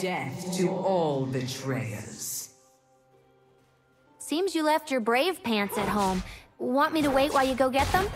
Death to all betrayers. Seems you left your brave pants at home. Want me to wait while you go get them?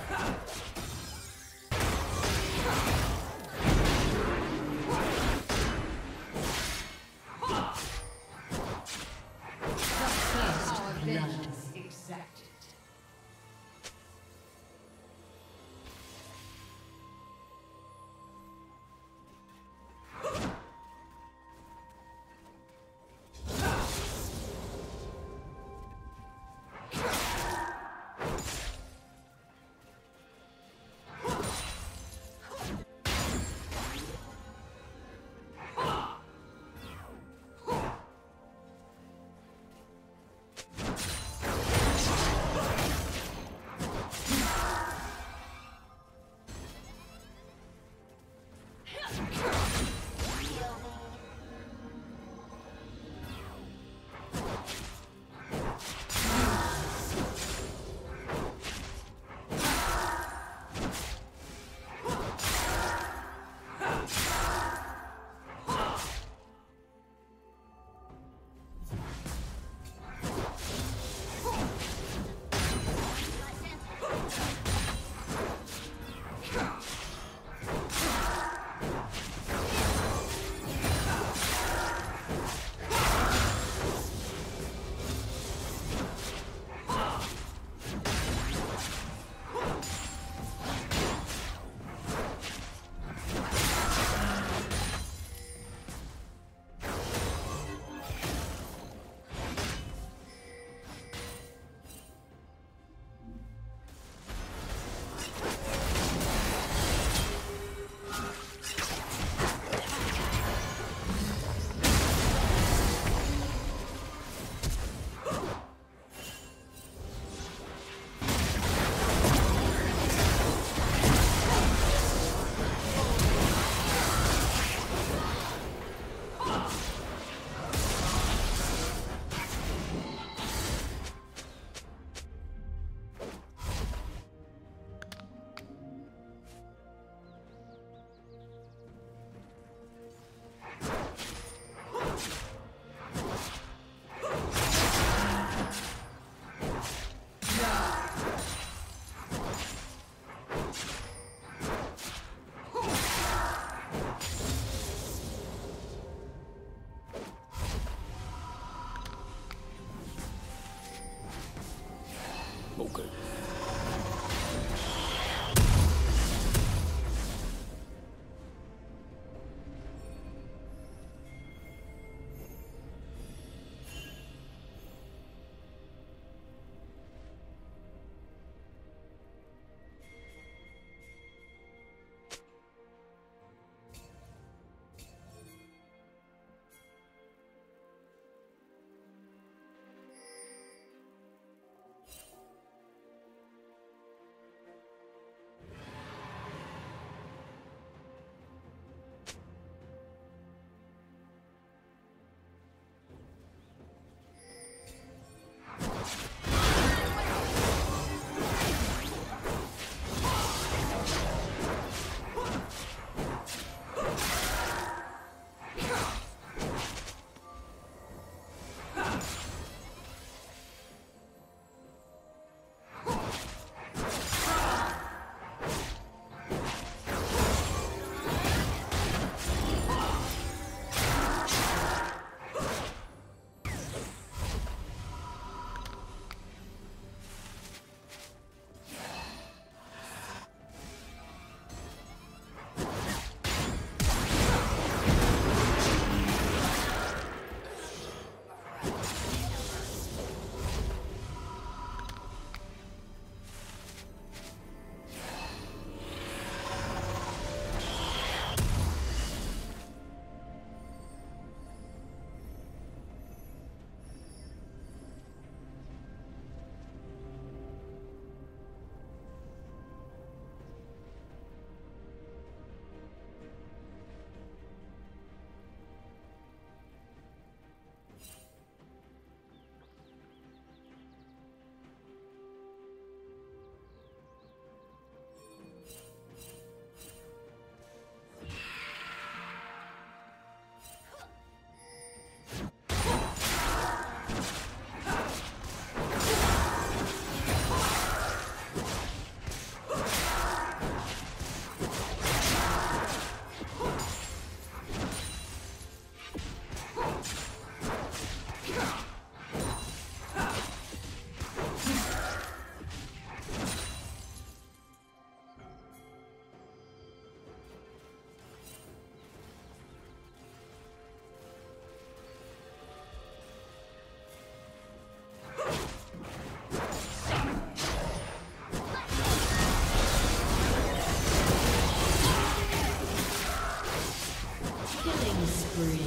spree.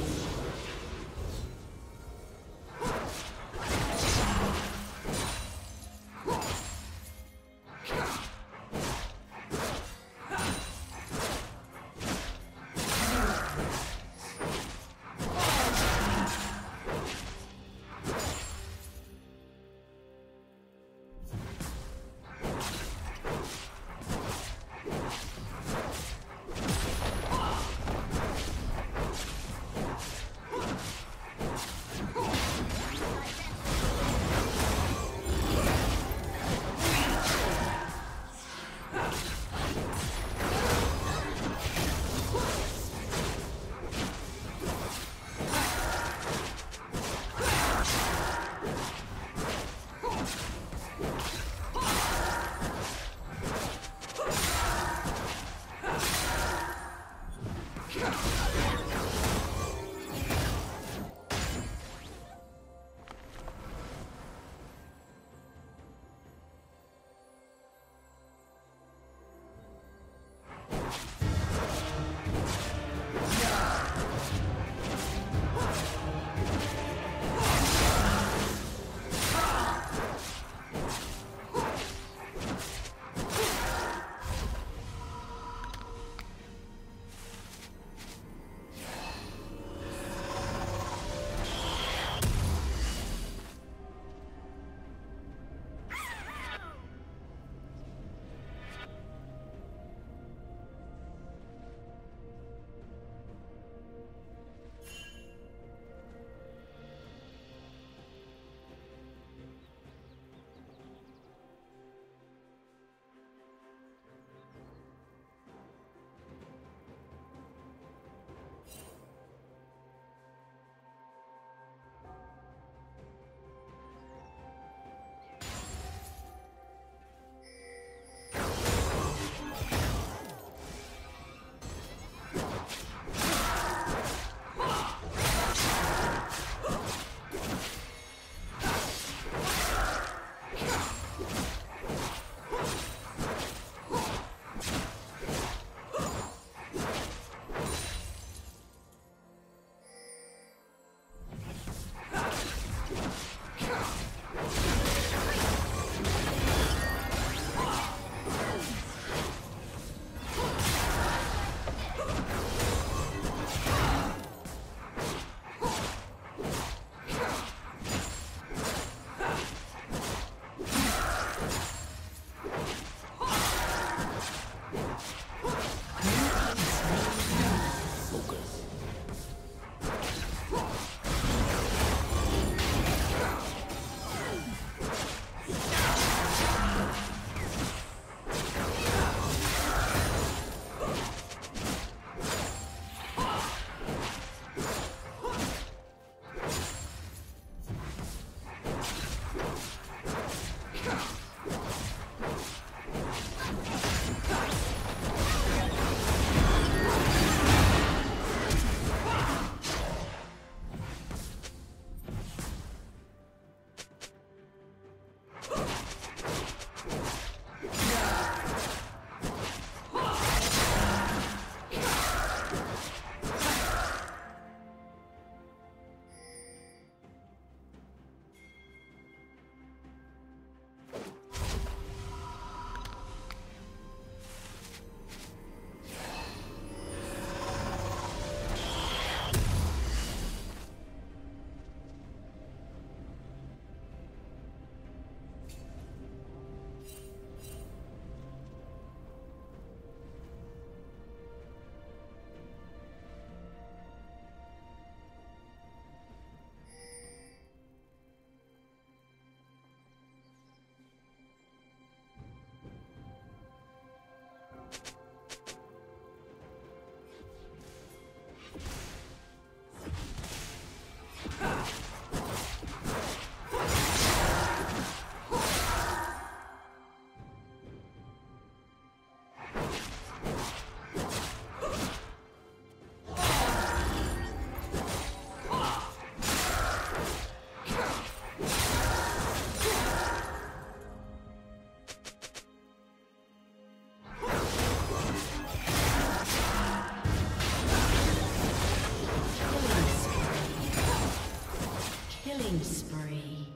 Killing spree.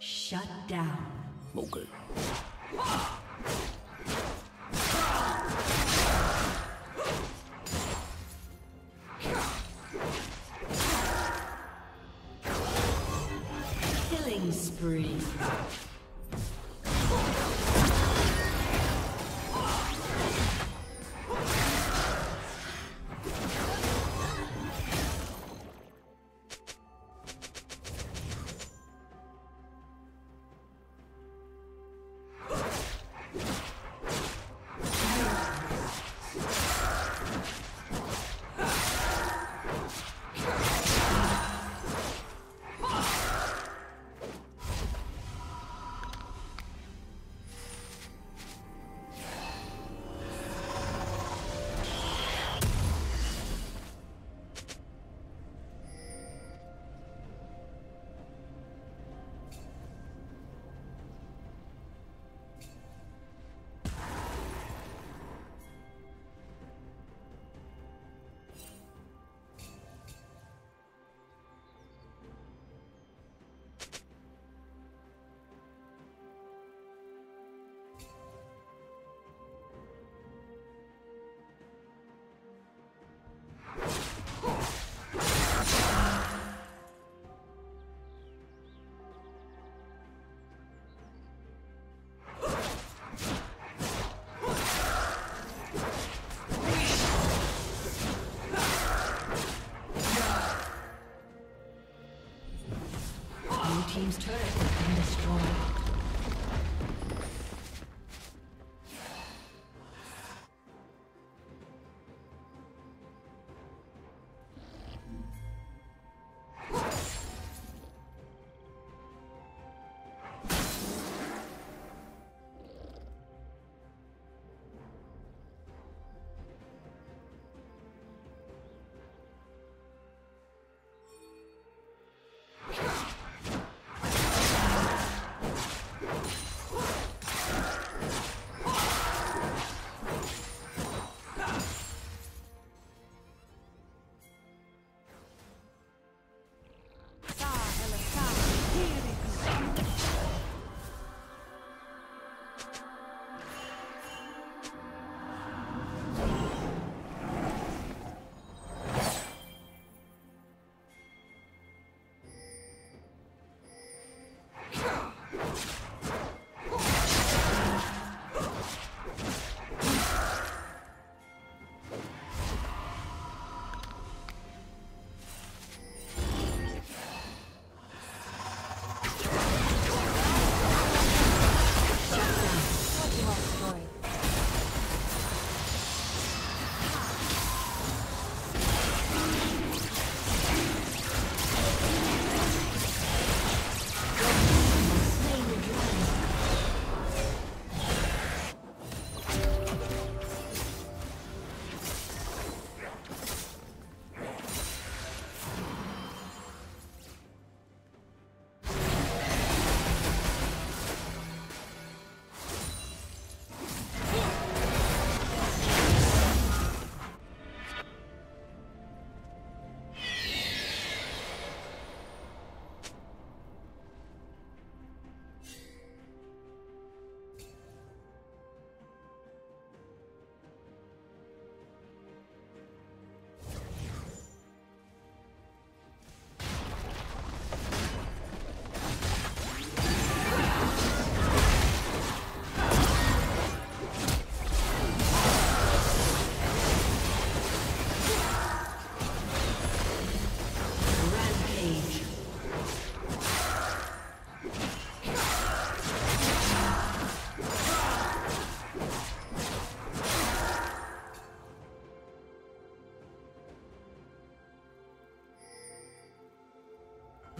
Shut down. Okay. Killing spree. Team's turret has been destroyed.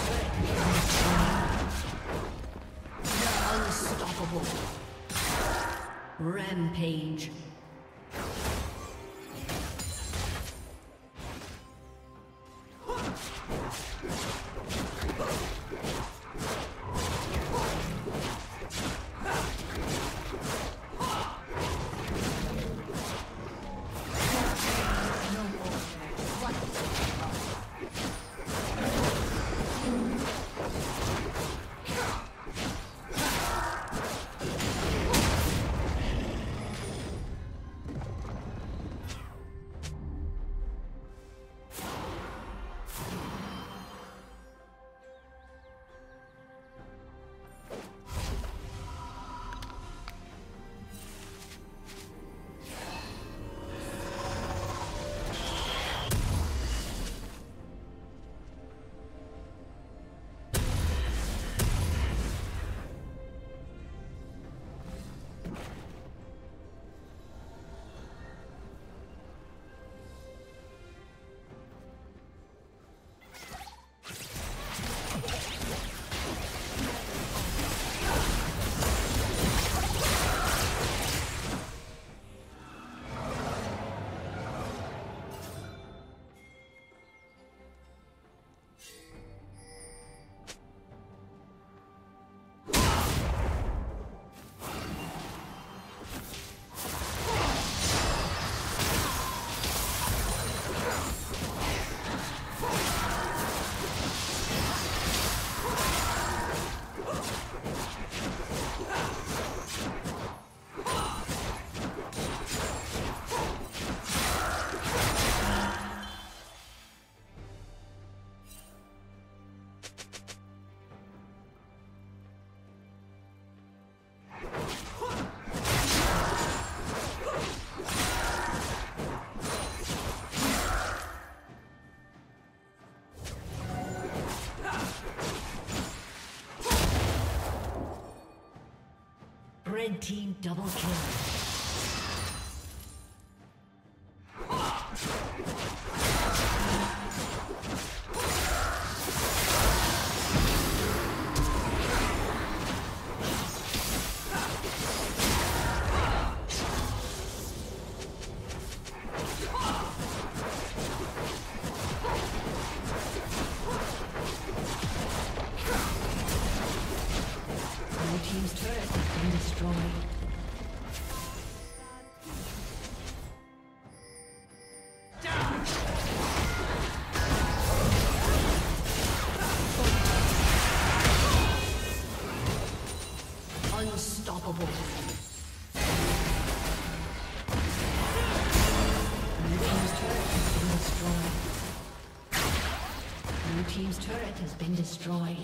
Team's turret has been destroyed. Rampage. Red team double kill. Unstoppable. Blue team's turret has been destroyed.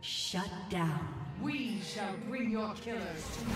Shut down. We shall bring your killers to you.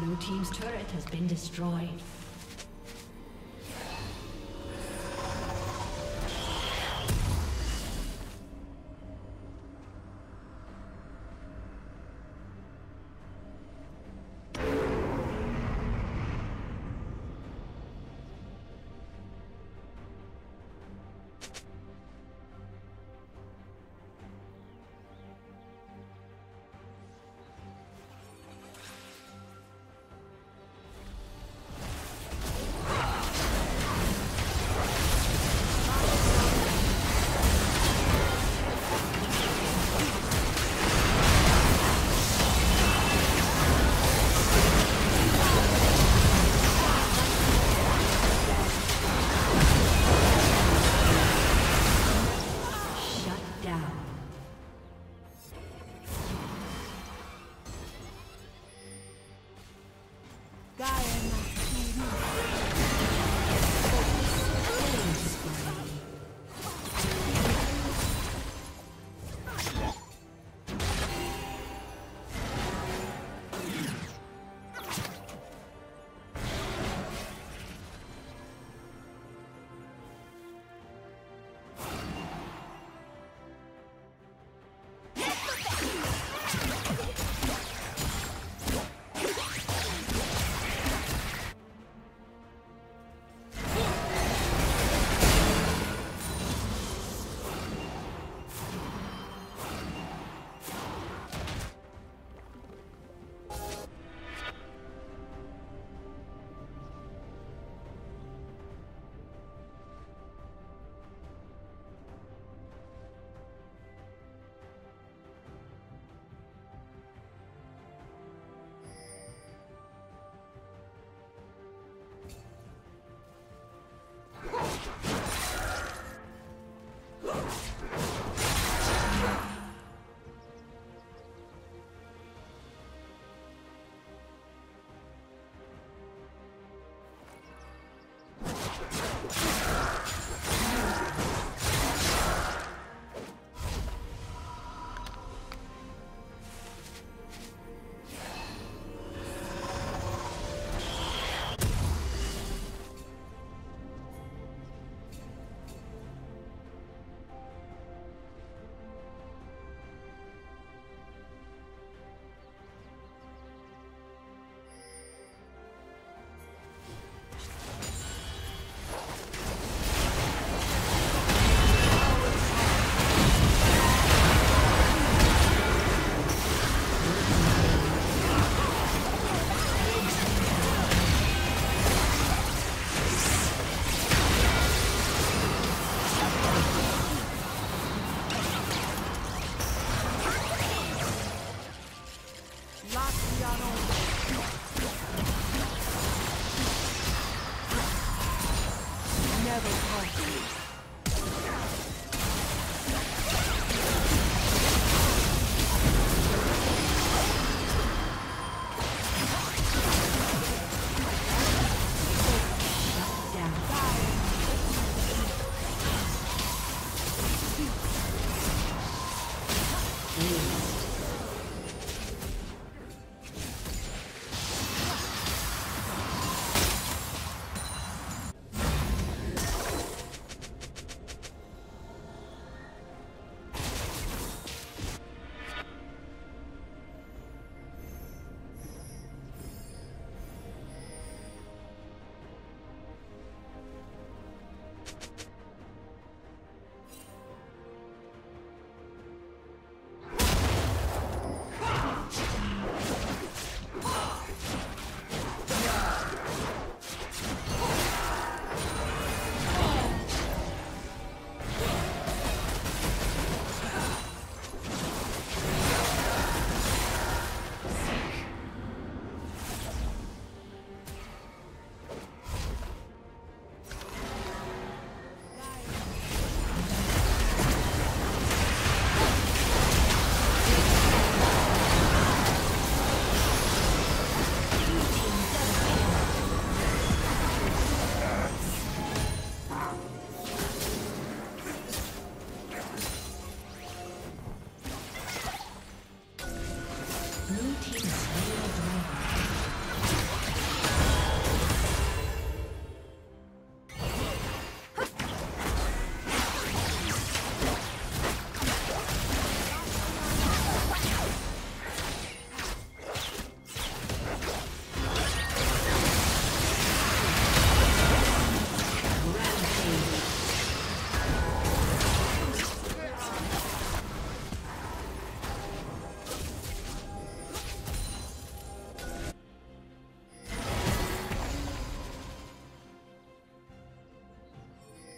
Blue team's turret has been destroyed.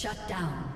Shut down.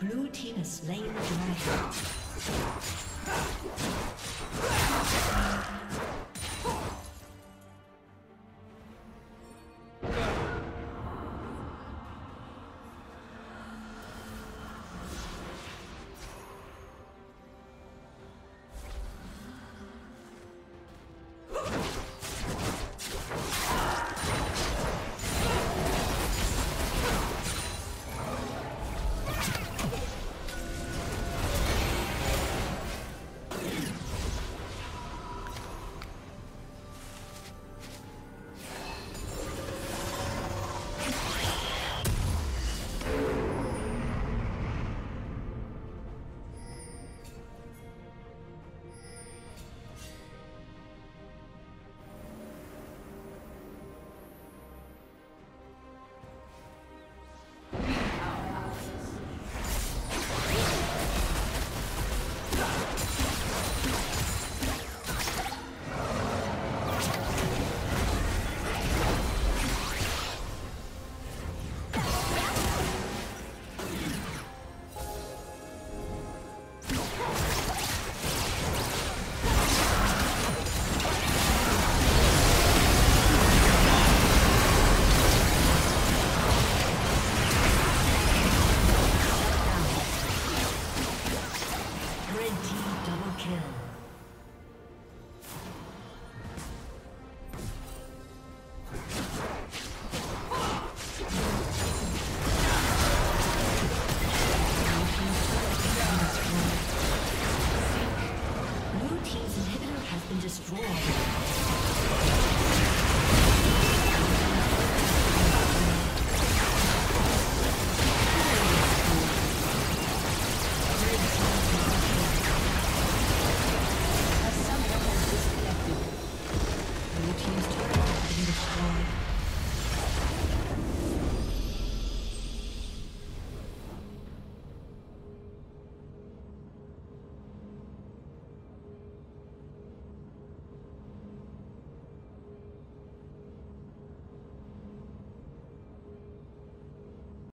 Blue team has slain the dragon.